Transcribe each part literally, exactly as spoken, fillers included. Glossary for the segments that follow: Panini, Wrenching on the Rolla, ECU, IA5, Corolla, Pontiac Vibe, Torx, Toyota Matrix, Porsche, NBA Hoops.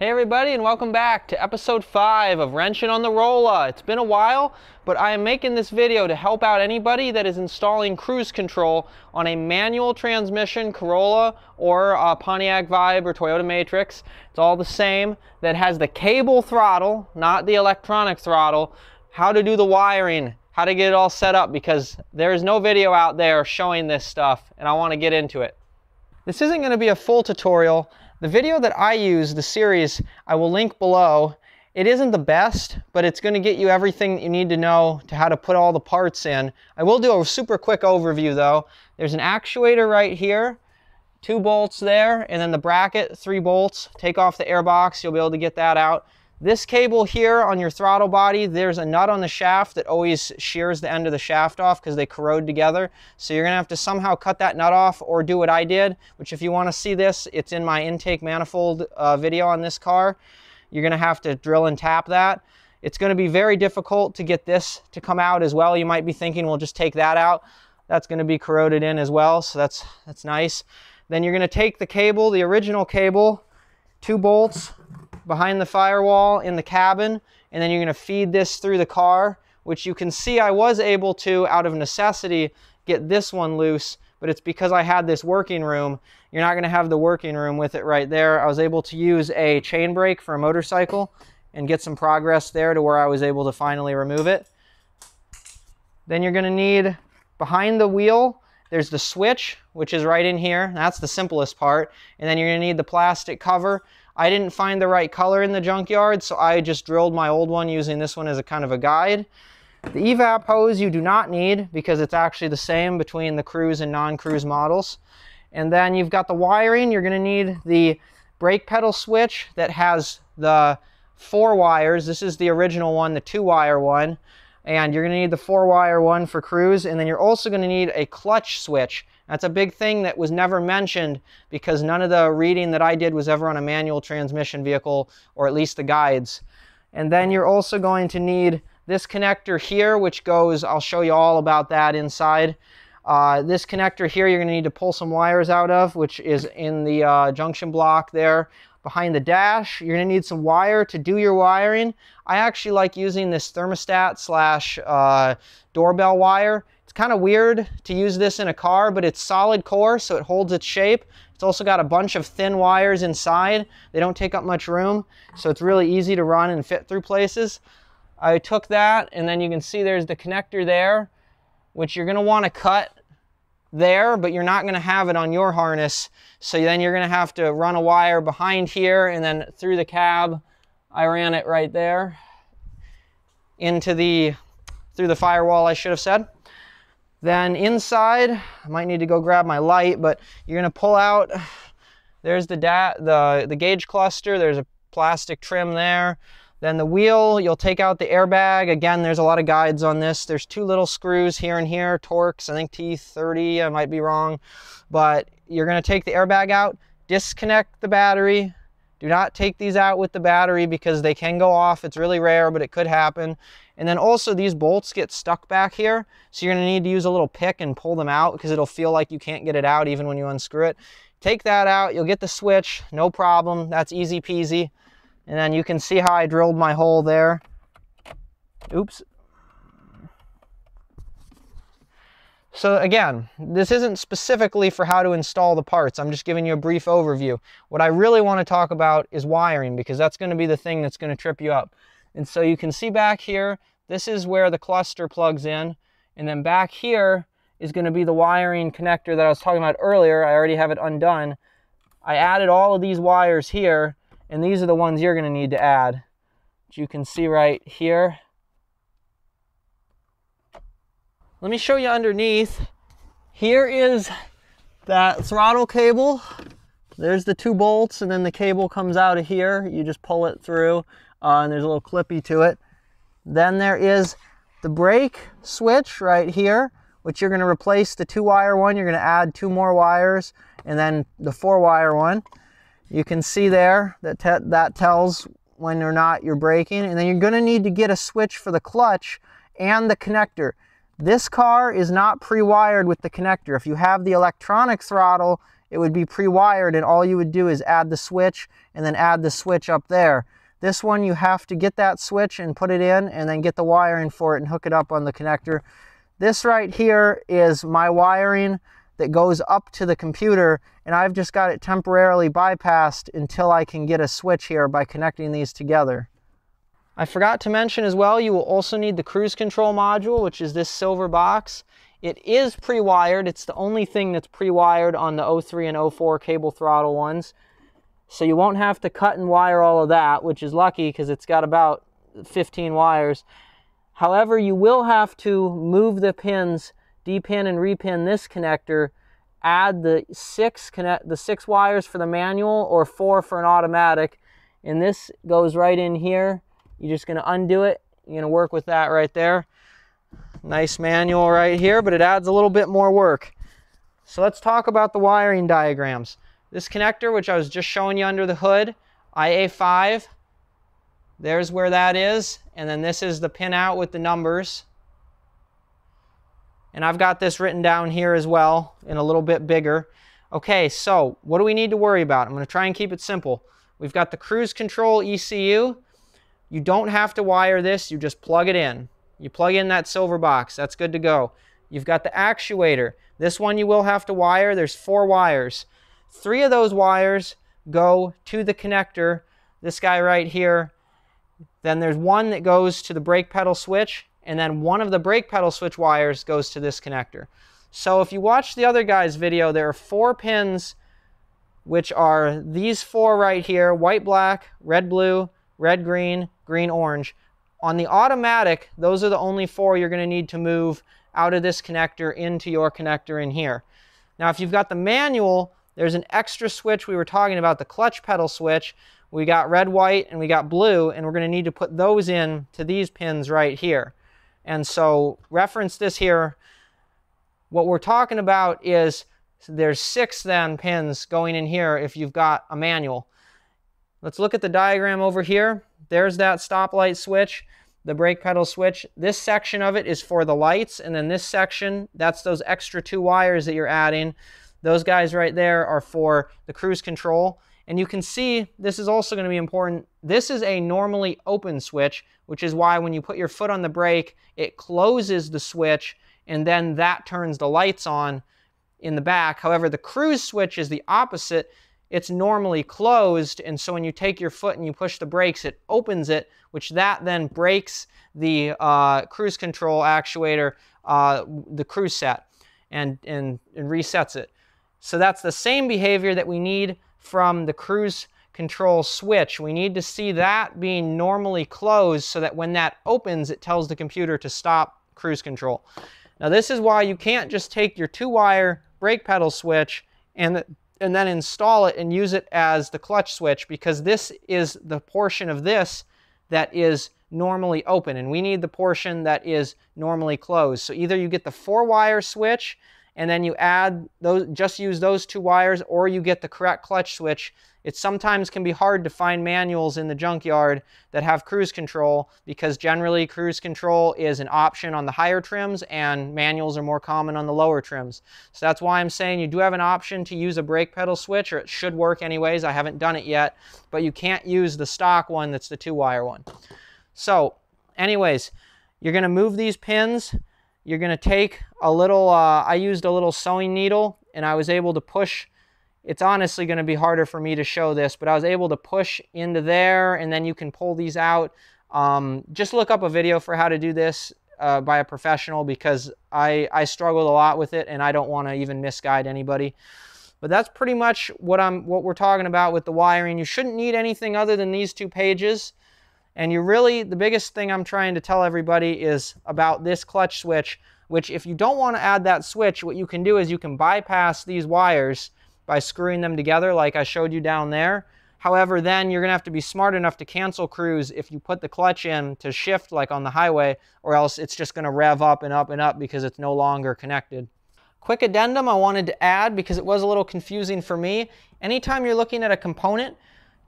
Hey everybody, and welcome back to episode five of Wrenching on the Rolla. It's been a while, but I am making this video to help out anybody that is installing cruise control on a manual transmission Corolla or uh, Pontiac Vibe or Toyota Matrix. It's all the same, that has the cable throttle, not the electronic throttle, how to do the wiring, how to get it all set up, because there is no video out there showing this stuff, and I want to get into it. This isn't going to be a full tutorial. The video that I use, the series, I will link below. It isn't the best, but it's going to get you everything that you need to know to how to put all the parts in. I will do a super quick overview though. There's an actuator right here, two bolts there, and then the bracket, three bolts. Take off the air box, you'll be able to get that out. This cable here on your throttle body, there's a nut on the shaft that always shears the end of the shaft off because they corrode together. So you're going to have to somehow cut that nut off or do what I did, which if you want to see this, it's in my intake manifold uh, video on this car. You're going to have to drill and tap that. It's going to be very difficult to get this to come out as well. You might be thinking, we'll just take that out. That's going to be corroded in as well, so that's, that's nice. Then you're going to take the cable, the original cable, two bolts, behind the firewall in the cabin, and then you're going to feed this through the car, which you can see I was able to, out of necessity, get this one loose, but it's because I had this working room. You're not going to have the working room with it right there. I was able to use a chain brake for a motorcycle and get some progress there to where I was able to finally remove it. Then you're going to need, behind the wheel, there's the switch, which is right in here. That's the simplest part. And then you're going to need the plastic cover. I didn't find the right color in the junkyard, so I just drilled my old one using this one as a kind of a guide. The evap hose you do not need because it's actually the same between the cruise and non-cruise models. And then you've got the wiring. You're going to need the brake pedal switch that has the four wires. This is the original one, the two-wire one. And you're going to need the four-wire one for cruise. And then you're also going to need a clutch switch. That's a big thing that was never mentioned because none of the reading that I did was ever on a manual transmission vehicle, or at least the guides. And then you're also going to need this connector here, which goes, I'll show you all about that inside. Uh, this connector here you're going to need to pull some wires out of, which is in the uh, junction block there. Behind the dash, you're going to need some wire to do your wiring. I actually like using this thermostat slash uh, doorbell wire. It's kind of weird to use this in a car, but it's solid core, so it holds its shape. It's also got a bunch of thin wires inside. They don't take up much room, so it's really easy to run and fit through places. I took that, and then you can see there's the connector there, which you're going to want to cut there, but you're not going to have it on your harness, so then you're going to have to run a wire behind here and then through the cab. I ran it right there into the through the firewall, I should have said. Then inside, I might need to go grab my light, but you're going to pull out, there's the da the the gauge cluster, there's a plastic trim there. Then the wheel, you'll take out the airbag. Again, there's a lot of guides on this. There's two little screws here and here, Torx, I think T thirty, I might be wrong. But you're going to take the airbag out, disconnect the battery. Do not take these out with the battery because they can go off. It's really rare, but it could happen. And then also these bolts get stuck back here. So you're going to need to use a little pick and pull them out because it'll feel like you can't get it out even when you unscrew it. Take that out, you'll get the switch, no problem. That's easy peasy. And then you can see how I drilled my hole there. Oops. So again, this isn't specifically for how to install the parts. I'm just giving you a brief overview. What I really want to talk about is wiring, because that's going to be the thing that's going to trip you up. And so you can see back here, this is where the cluster plugs in. And then back here is going to be the wiring connector that I was talking about earlier. I already have it undone. I added all of these wires here. And these are the ones you're going to need to add, which you can see right here. Let me show you underneath. Here is that throttle cable. There's the two bolts, and then the cable comes out of here. You just pull it through, uh, and there's a little clippy to it. Then there is the brake switch right here, which you're going to replace the two-wire one. You're going to add two more wires, and then the four-wire one. You can see there that te that tells when or not you're braking. And then you're going to need to get a switch for the clutch and the connector. This car is not pre-wired with the connector. If you have the electronic throttle, It would be pre-wired, and all you would do is add the switch and then add the switch up there. This one, you have to get that switch and put it in, and then get the wiring for it and hook it up on the connector. This right here is my wiring that goes up to the computer, and I've just got it temporarily bypassed until I can get a switch here by connecting these together. I forgot to mention as well, you will also need the cruise control module, which is this silver box. It is pre-wired. It's the only thing that's pre-wired on the oh three and oh four cable throttle ones. So you won't have to cut and wire all of that, which is lucky because it's got about fifteen wires. However, you will have to move the pins, depin and repin this connector, add the six, connect, the six wires for the manual or four for an automatic. And this goes right in here. You're just gonna undo it. You're gonna work with that right there. Nice manual right here, but it adds a little bit more work. So let's talk about the wiring diagrams. This connector, which I was just showing you under the hood, I A five, there's where that is. And then this is the pin out with the numbers. And I've got this written down here as well, and a little bit bigger. Okay, so what do we need to worry about? I'm gonna try and keep it simple. We've got the cruise control E C U. You don't have to wire this, you just plug it in. You plug in that silver box, that's good to go. You've got the actuator. This one you will have to wire, there's four wires. Three of those wires go to the connector, this guy right here. Then there's one that goes to the brake pedal switch, and then one of the brake pedal switch wires goes to this connector. So if you watch the other guy's video, there are four pins, which are these four right here, white, black, red, blue, red, green, green, orange. On the automatic, those are the only four you're going to need to move out of this connector into your connector in here. Now, if you've got the manual, there's an extra switch we were talking about, the clutch pedal switch. We got red, white, and we got blue, and we're going to need to put those in to these pins right here. And so reference this here. What we're talking about is there's six then pins going in here if you've got a manual. Let's look at the diagram over here. There's that stoplight switch, the brake pedal switch. This section of it is for the lights, and then this section, that's those extra two wires that you're adding. Those guys right there are for the cruise control. And you can see, this is also going to be important, this is a normally open switch, which is why when you put your foot on the brake, it closes the switch, and then that turns the lights on in the back. However, the cruise switch is the opposite. It's normally closed, and so when you take your foot and you push the brakes, it opens it, which that then breaks the uh, cruise control actuator, uh, the cruise set, and, and, and resets it. So that's the same behavior that we need from the cruise control switch. We need to see that being normally closed so that when that opens, it tells the computer to stop cruise control. Now this is why you can't just take your two-wire brake pedal switch and the, and then install it and use it as the clutch switch, because this is the portion of this that is normally open, and we need the portion that is normally closed. So either you get the four wire switch and then you add those, just use those two wires, or you get the correct clutch switch. It sometimes can be hard to find manuals in the junkyard that have cruise control, because generally cruise control is an option on the higher trims and manuals are more common on the lower trims. So that's why I'm saying you do have an option to use a brake pedal switch, or it should work anyways, I haven't done it yet, but you can't use the stock one that's the two wire one. So anyways, you're gonna move these pins. You're gonna take a little, uh, I used a little sewing needle and I was able to push. It's honestly gonna be harder for me to show this, but I was able to push into there, and then you can pull these out. Um, just look up a video for how to do this uh, by a professional, because I, I struggled a lot with it, and I don't wanna even misguide anybody. But that's pretty much what, I'm, what we're talking about with the wiring. You shouldn't need anything other than these two pages. And you really, the biggest thing I'm trying to tell everybody is about this clutch switch, which if you don't want to add that switch, what you can do is you can bypass these wires by screwing them together like I showed you down there. However, then you're going to have to be smart enough to cancel cruise if you put the clutch in to shift like on the highway, or else it's just going to rev up and up and up because it's no longer connected. Quick addendum I wanted to add, because it was a little confusing for me. Anytime you're looking at a component,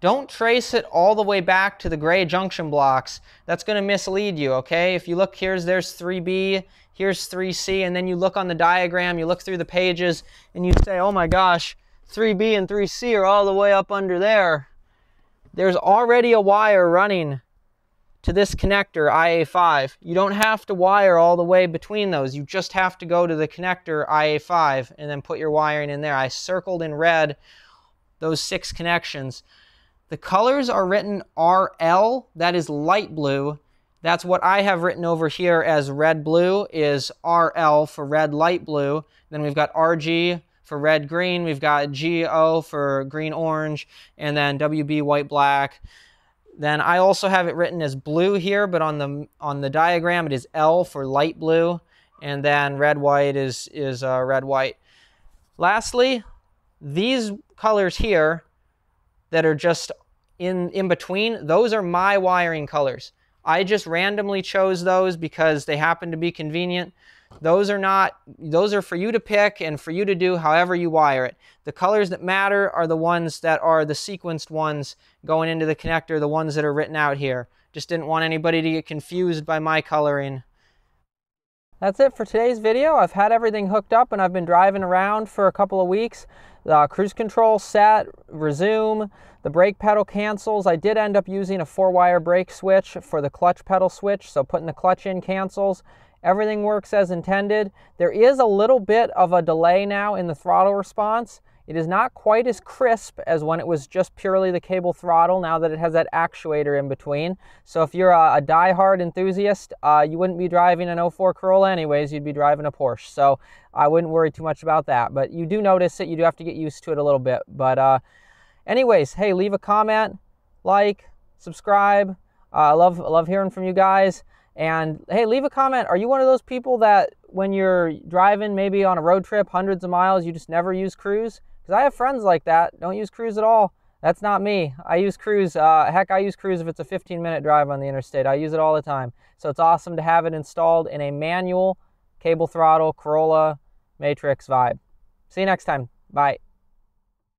don't trace it all the way back to the gray junction blocks. That's going to mislead you, okay? If you look, here's, there's three B, here's three C, and then you look on the diagram, you look through the pages, and you say, oh my gosh, three B and three C are all the way up under there. There's already a wire running to this connector, I A five. You don't have to wire all the way between those. You just have to go to the connector, I A five, and then put your wiring in there. I circled in red those six connections. The colors are written R L, that is light blue. That's what I have written over here as red blue, is R L for red light blue. Then we've got R G for red green, we've got G O for green orange, and then W B white black. Then I also have it written as blue here, but on the on the diagram it is L for light blue, and then red white is is uh, red white. Lastly, these colors here that are just in in between, those are my wiring colors. I just randomly chose those because they happen to be convenient. Those are not, those are for you to pick and for you to do however you wire it. The colors that matter are the ones that are the sequenced ones going into the connector, the ones that are written out here. Just didn't want anybody to get confused by my coloring. That's it for today's video. I've had everything hooked up and I've been driving around for a couple of weeks. The cruise control set, resume, the brake pedal cancels. I did end up using a four-wire brake switch for the clutch pedal switch, so putting the clutch in cancels. Everything works as intended. There is a little bit of a delay now in the throttle response. It is not quite as crisp as when it was just purely the cable throttle, now that it has that actuator in between. So if you're a, a die-hard enthusiast, uh, you wouldn't be driving an oh four Corolla anyways, you'd be driving a Porsche. So I wouldn't worry too much about that, but you do notice it, you do have to get used to it a little bit. But uh, anyways, hey, leave a comment, like, subscribe. I uh, love, love hearing from you guys. And hey, leave a comment. Are you one of those people that when you're driving maybe on a road trip, hundreds of miles, you just never use cruise? Because I have friends like that, don't use cruise at all. That's not me. I use cruise. Uh, heck, I use cruise if it's a fifteen minute drive on the interstate. I use it all the time. So it's awesome to have it installed in a manual cable throttle Corolla Matrix Vibe. See you next time. Bye.